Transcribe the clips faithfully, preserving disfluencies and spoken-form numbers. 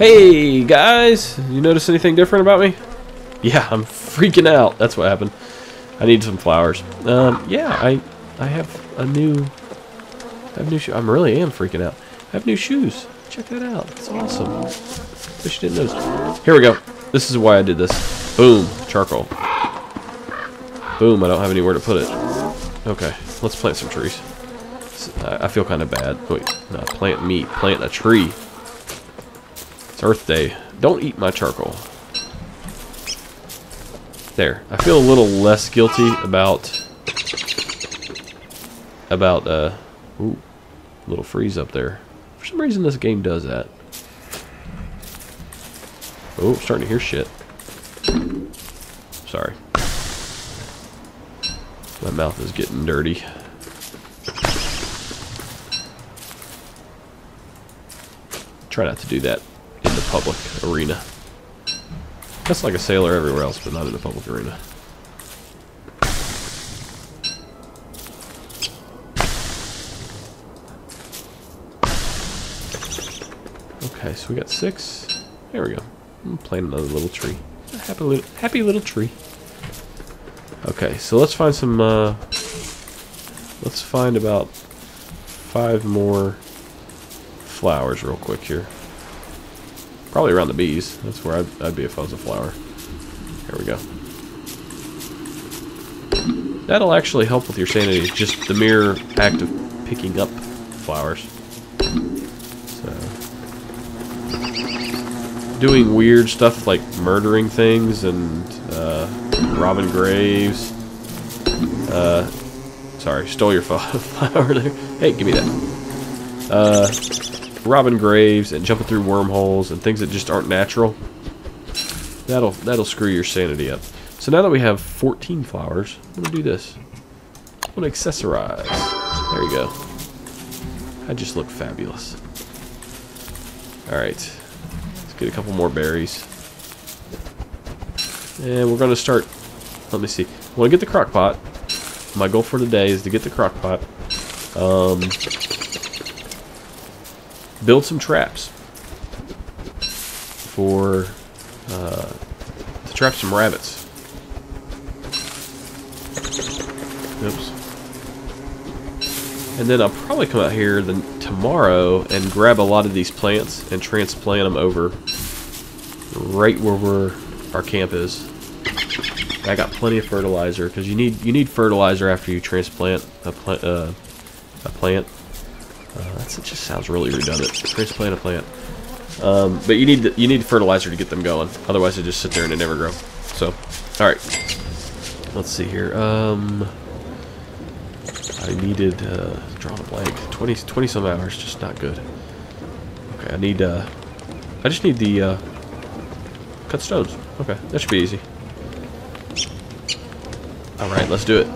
Hey guys, you notice anything different about me? Yeah, I'm freaking out. That's what happened. I need some flowers. Um, yeah, I I have a new I have new shoe. I'm really am freaking out. I have new shoes. Check that out. It's awesome. Wish you didn't notice. Here we go. This is why I did this. Boom, charcoal. Boom, I don't have anywhere to put it. Okay, let's plant some trees. I feel kind of bad. Wait, no, plant meat. Plant a tree. It's Earth Day. Don't eat my charcoal. There. I feel a little less guilty about... About, uh... Ooh, little freeze up there. For some reason this game does that. Oh, I'm starting to hear shit. Sorry. My mouth is getting dirty. Try not to do that in the public arena. That's like a sailor everywhere else, but not in the public arena. Okay, so we got six. There we go. I'm planting another little tree. A happy little, happy little tree. Okay, so let's find some. Uh, let's find about five more flowers real quick here. Probably around the bees. That's where I'd, I'd be if I was a flower. Here we go. That'll actually help with your sanity, just the mere act of picking up flowers. So, doing weird stuff like murdering things and uh, robbing graves. Uh, sorry, stole your flower there. Hey, give me that. Uh... robbing graves and jumping through wormholes and things that just aren't natural, that'll that'll screw your sanity up. So now that we have fourteen flowers, I'm gonna do this. I'm gonna accessorize. There you go. I just look fabulous. Alright, let's get a couple more berries and we're gonna start. Let me see, I wanna get the crock pot. My goal for today is to get the crock pot. um Build some traps for uh, to trap some rabbits. Oops. And then I'll probably come out here the, tomorrow and grab a lot of these plants and transplant them over right where we're, our camp is. I got plenty of fertilizer because you need you need fertilizer after you transplant a plant. Uh, a plant. Uh, that's, it just sounds really redundant. Transplant a plant, um, but you need the, you need fertilizer to get them going. Otherwise, they just sit there and they never grow. So, all right, let's see here. Um, I needed uh, draw a blank. twenty, twenty some hours, just not good. Okay, I need. Uh, I just need the uh, cut stones. Okay, that should be easy. All right, let's do it.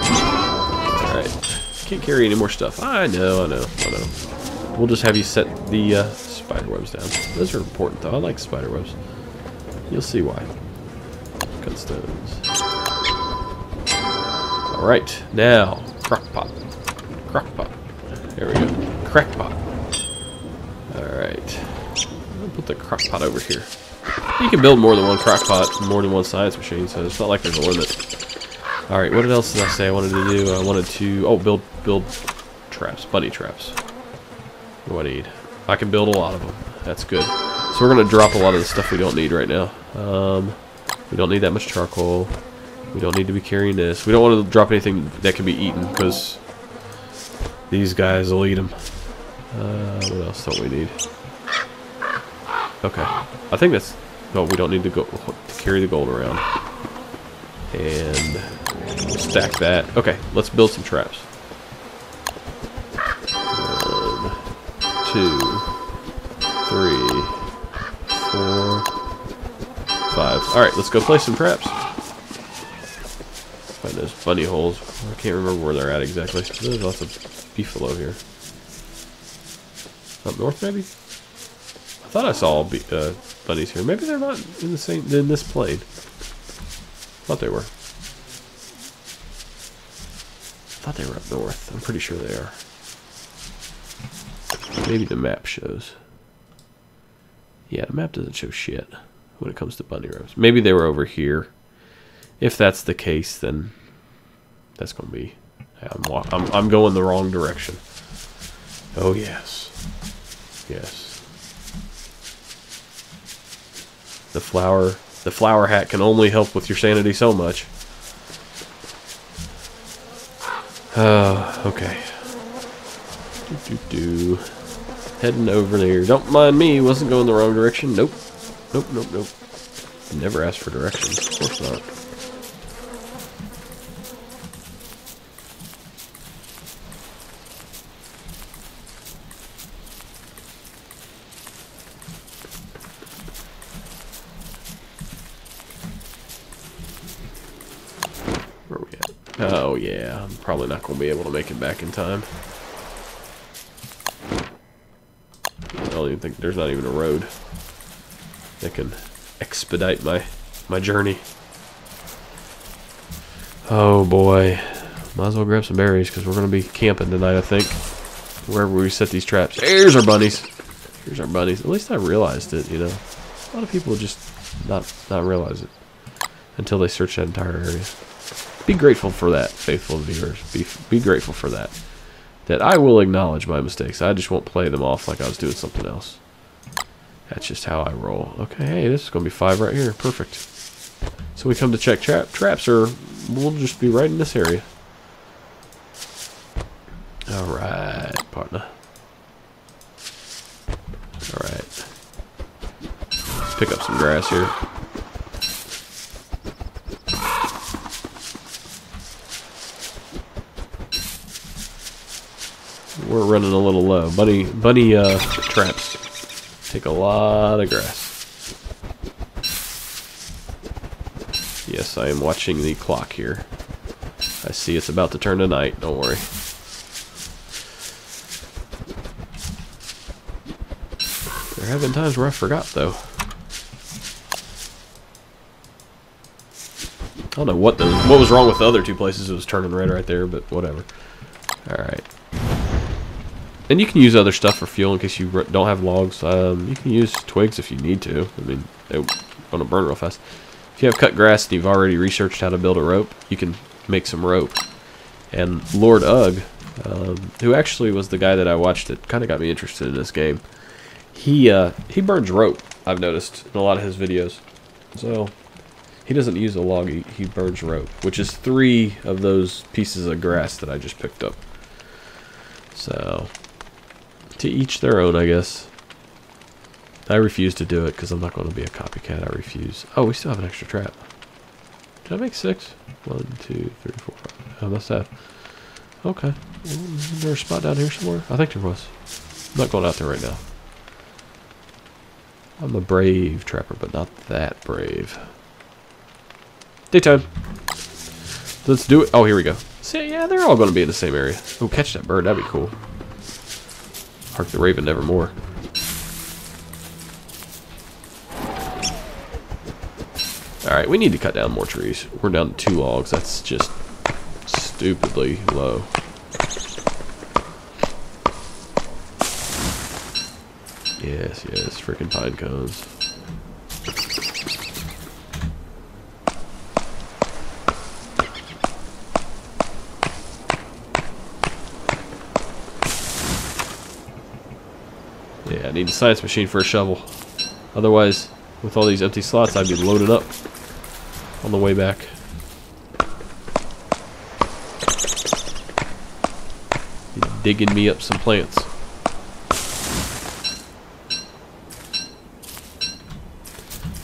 All right. Can't carry any more stuff. I know, I know, I know. We'll just have you set the uh, spider webs down. Those are important, though. I like spider webs. You'll see why. Cut stones. All right, now crock pot, crock pot. There we go, crack pot. All right, I'll put the crock pot over here. You can build more than one crock pot, more than one science machine, so it's not like there's a limit. Alright, what else did I say I wanted to do? I wanted to... Oh, build build traps. Bunny traps. What do I need? I can build a lot of them. That's good. So we're going to drop a lot of the stuff we don't need right now. Um, we don't need that much charcoal. We don't need to be carrying this. We don't want to drop anything that can be eaten because these guys will eat them. Uh, what else don't we need? Okay. I think that's... No, we don't need to, go, to carry the gold around. And... We'll stack that. Okay, let's build some traps. One, two, three, four, five. Alright, let's go place some traps. Find those bunny holes. I can't remember where they're at exactly. There's lots of beefalo here. Up north, maybe? I thought I saw be uh, bunnies here. Maybe they're not in the same in this plane. Thought they were. I thought they were up north. I'm pretty sure they are. Maybe the map shows. Yeah, the map doesn't show shit when it comes to bunny rabbits. Maybe they were over here. If that's the case, then that's going to be... I'm, I'm, I'm going the wrong direction. Oh, yes. Yes. The flower... The flower hat can only help with your sanity so much. Uh, okay. Do, do, do. Heading over there. Don't mind me. Wasn't going the wrong direction. Nope. Nope, nope, nope. Never asked for directions. Of course not. Oh yeah, I'm probably not going to be able to make it back in time. I don't even think there's not even a road that can expedite my my journey. Oh boy, might as well grab some berries because we're going to be camping tonight. I think wherever we set these traps. Here's our bunnies. Here's our bunnies. At least I realized it. You know, a lot of people just not not realize it until they search that entire area. Be grateful for that, faithful viewers. Be, be grateful for that. That I will acknowledge my mistakes. I just won't play them off like I was doing something else. That's just how I roll. Okay, hey, this is going to be five right here. Perfect. So we come to check tra traps, or we'll just be right in this area. Alright, partner. Alright. Let's pick up some grass here. We're running a little low. Bunny, bunny uh, traps take a lot of grass. Yes, I am watching the clock here. I see it's about to turn to night. Don't worry. There have been times where I forgot, though. I don't know what the what was wrong with the other two places. It was turning red right there, but whatever. All right. And you can use other stuff for fuel in case you don't have logs. Um, you can use twigs if you need to. I mean, they're going to burn real fast. If you have cut grass and you've already researched how to build a rope, you can make some rope. And Lord Ugg, um, who actually was the guy that I watched that kind of got me interested in this game, he uh, he burns rope, I've noticed, in a lot of his videos. So he doesn't use a log, he, he burns rope, which is three of those pieces of grass that I just picked up. So... to each their own, I guess. I refuse to do it because I'm not going to be a copycat. I refuse. Oh, we still have an extra trap. Did I make six? One, two, three, four, five. I must have. Okay. Is there a spot down here somewhere? I think there was. I'm not going out there right now. I'm a brave trapper, but not that brave. Daytime. Let's do it. Oh, here we go. See, yeah, they're all going to be in the same area. Oh, catch that bird. That'd be cool. Hark the Raven Nevermore. Alright, we need to cut down more trees. We're down to two logs. That's just stupidly low. Yes, yes, freaking pine cones. Yeah, I need a science machine for a shovel. Otherwise, with all these empty slots, I'd be loaded up on the way back. Be digging me up some plants.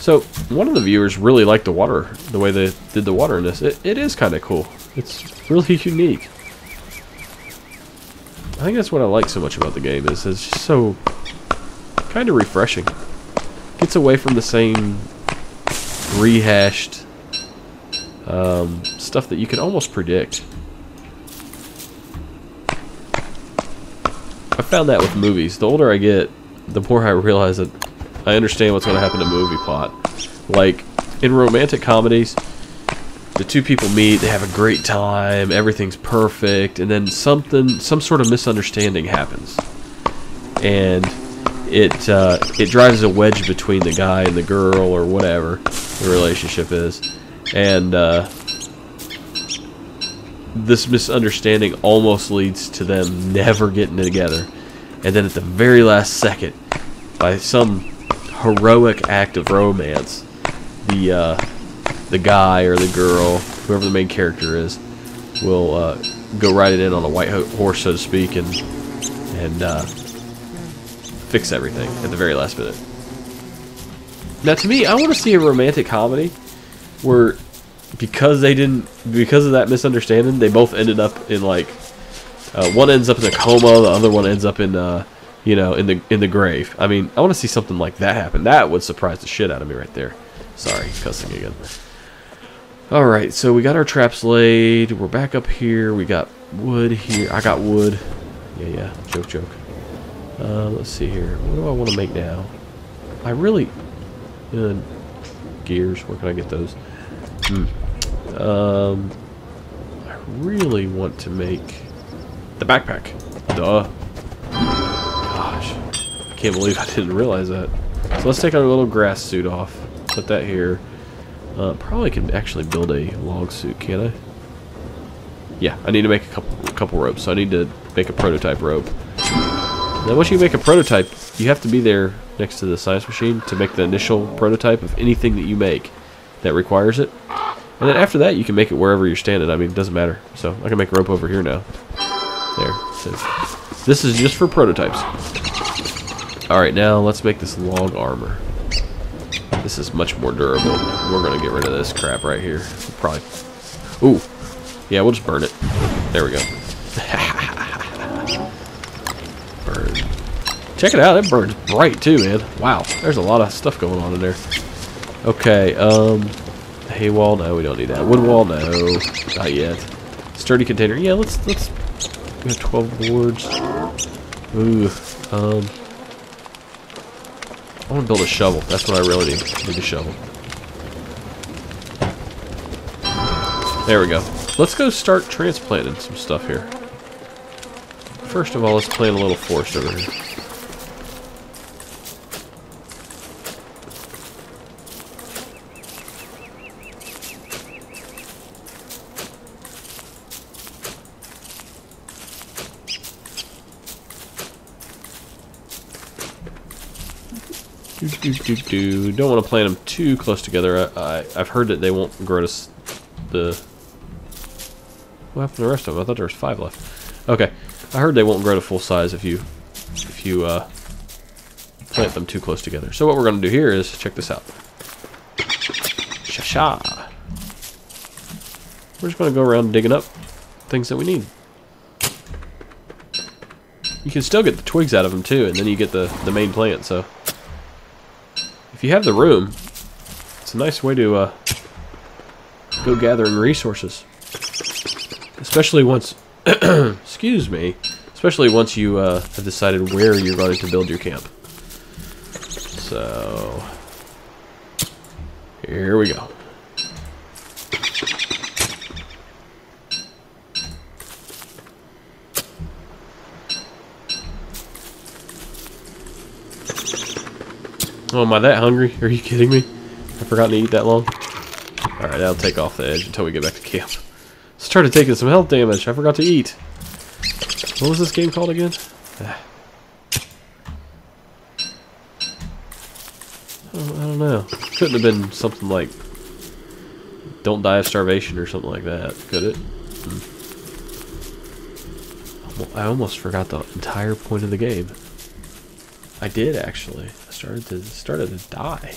So, one of the viewers really liked the water, the way they did the water in this. It, it is kind of cool. It's really unique. I think that's what I like so much about the game, is it's just so... kind of refreshing. Gets away from the same rehashed um, stuff that you can almost predict. I found that with movies. The older I get, the more I realize that I understand what's going to happen to movie plot. Like, in romantic comedies, the two people meet, they have a great time, everything's perfect, and then something, some sort of misunderstanding happens. And it uh, it drives a wedge between the guy and the girl or whatever the relationship is, and uh, this misunderstanding almost leads to them never getting together, and then at the very last second, by some heroic act of romance, the uh, the guy or the girl, whoever the main character is, will uh, go riding in on a white ho horse, so to speak, and and uh, fix everything at the very last minute. Now, to me, I want to see a romantic comedy where, because they didn't, because of that misunderstanding, they both ended up in like uh, one ends up in a coma, the other one ends up in uh, you know, in the in the grave. I mean, I want to see something like that happen. That would surprise the shit out of me right there. Sorry, cussing again. Alright, so we got our traps laid. We're back up here. We got wood here. I got wood. Yeah, yeah. Joke, joke. Uh, let's see here. What do I want to make now? I really... Uh, gears. Where can I get those? Mm. Um, I really want to make the backpack. Duh. Gosh. I can't believe I didn't realize that. So let's take our little grass suit off. Put that here. Uh, probably can actually build a log suit, can't I? Yeah, I need to make a couple a couple ropes, so I need to make a prototype rope. Now, once you make a prototype, you have to be there next to the science machine to make the initial prototype of anything that you make that requires it. And then after that, you can make it wherever you're standing. I mean, it doesn't matter. So, I can make a rope over here now. There. So, this is just for prototypes. Alright, now let's make this log armor. This is much more durable. We're going to get rid of this crap right here. Probably. Ooh. Yeah, we'll just burn it. There we go. Burn. Check it out. It burns bright too, man. Wow. There's a lot of stuff going on in there. Okay. Um, hay wall? No, we don't need that. Wood wall? No. Not yet. Sturdy container? Yeah, let's... let's we have twelve boards. Ooh. Um... I want to build a shovel. That's what I really need. I need a shovel. There we go. Let's go start transplanting some stuff here. First of all, let's plant a little forest over here. Do, do, do, do. Don't want to plant them too close together. I, I, I've heard that they won't grow to the... What happened to the rest of them? I thought there was five left. Okay. I heard they won't grow to full size if you if you uh, plant them too close together. So what we're going to do here is, check this out. Sha-sha. We're just going to go around digging up things that we need. You can still get the twigs out of them too, and then you get the, the main plant, so... If you have the room, it's a nice way to uh, go gathering resources, especially once, excuse me, especially once you uh, have decided where you're going to build your camp. So, here we go. Oh, am I that hungry? Are you kidding me? I forgot to eat that long. Alright, that'll take off the edge until we get back to camp. Started taking some health damage. I forgot to eat. What was this game called again? Ah. I, don't, I don't know. Couldn't have been something like Don't Die of Starvation or something like that, could it? Hmm. I almost forgot the entire point of the game. I did, actually. I started to started to die.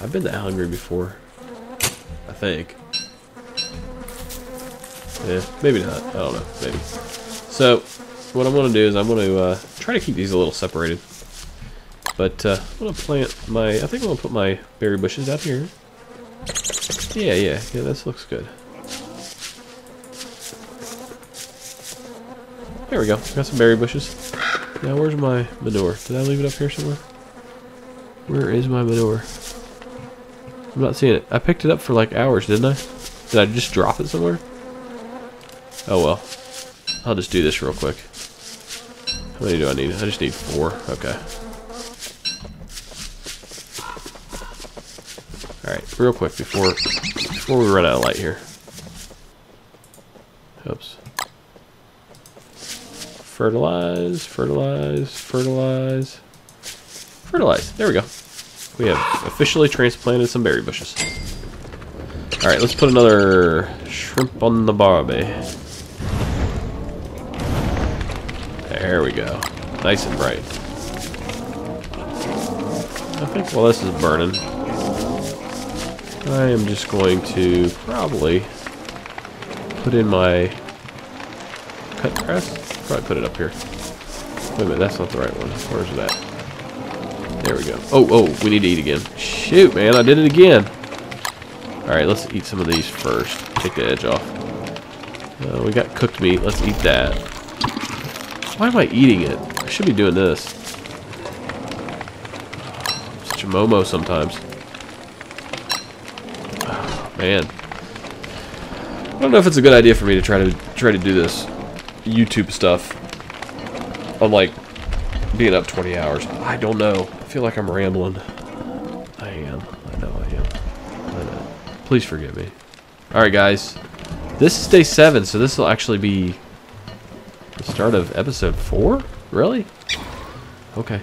I've been that hungry before. I think. Yeah, maybe not. I don't know. Maybe. So, what I'm going to do is I'm going to uh, try to keep these a little separated. But uh, I'm going to plant my... I think I'm going to put my berry bushes out here. Yeah, yeah. Yeah, this looks good. There we go. Got some berry bushes. Now, where's my manure? Did I leave it up here somewhere? Where is my manure? I'm not seeing it. I picked it up for like hours, didn't I? Did I just drop it somewhere? Oh well. I'll just do this real quick. How many do I need? I just need four. Okay. Alright, real quick before before we run out of light here. Oops. Fertilize, fertilize, fertilize. Fertilize. There we go. We have officially transplanted some berry bushes. Alright, let's put another shrimp on the barbie. There we go. Nice and bright. I think while this is burning, I am just going to probably put in my cut grass. Probably put it up here. Wait a minute, that's not the right one. Where's that? There we go. Oh, oh, we need to eat again. Shoot, man, I did it again. Alright, let's eat some of these first. Take the edge off. Uh, we got cooked meat. Let's eat that. Why am I eating it? I should be doing this. Such a momo sometimes. Oh, man. I don't know if it's a good idea for me to try to try to do this YouTube stuff. Unlike being up twenty hours. I don't know. I feel like I'm rambling. I am. I know I am. I know. Please forgive me. Alright, guys. This is day seven, so this will actually be the start of episode four? Really? Okay.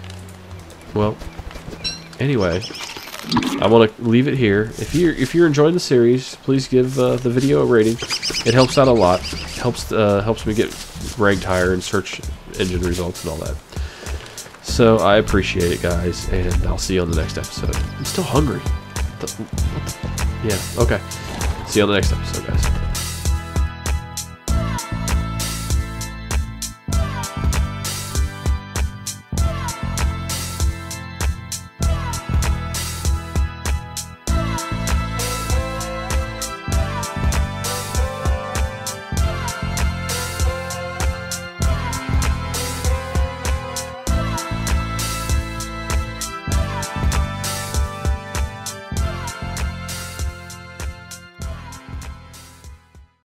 Well, anyway, I want to leave it here. If you're, if you're enjoying the series, please give uh, the video a rating. It helps out a lot. Helps, uh, helps me get ranked higher in search engine results and all that. So I appreciate it, guys, and I'll see you on the next episode. I'm still hungry. What the, what the, yeah, okay. See you on the next episode, guys.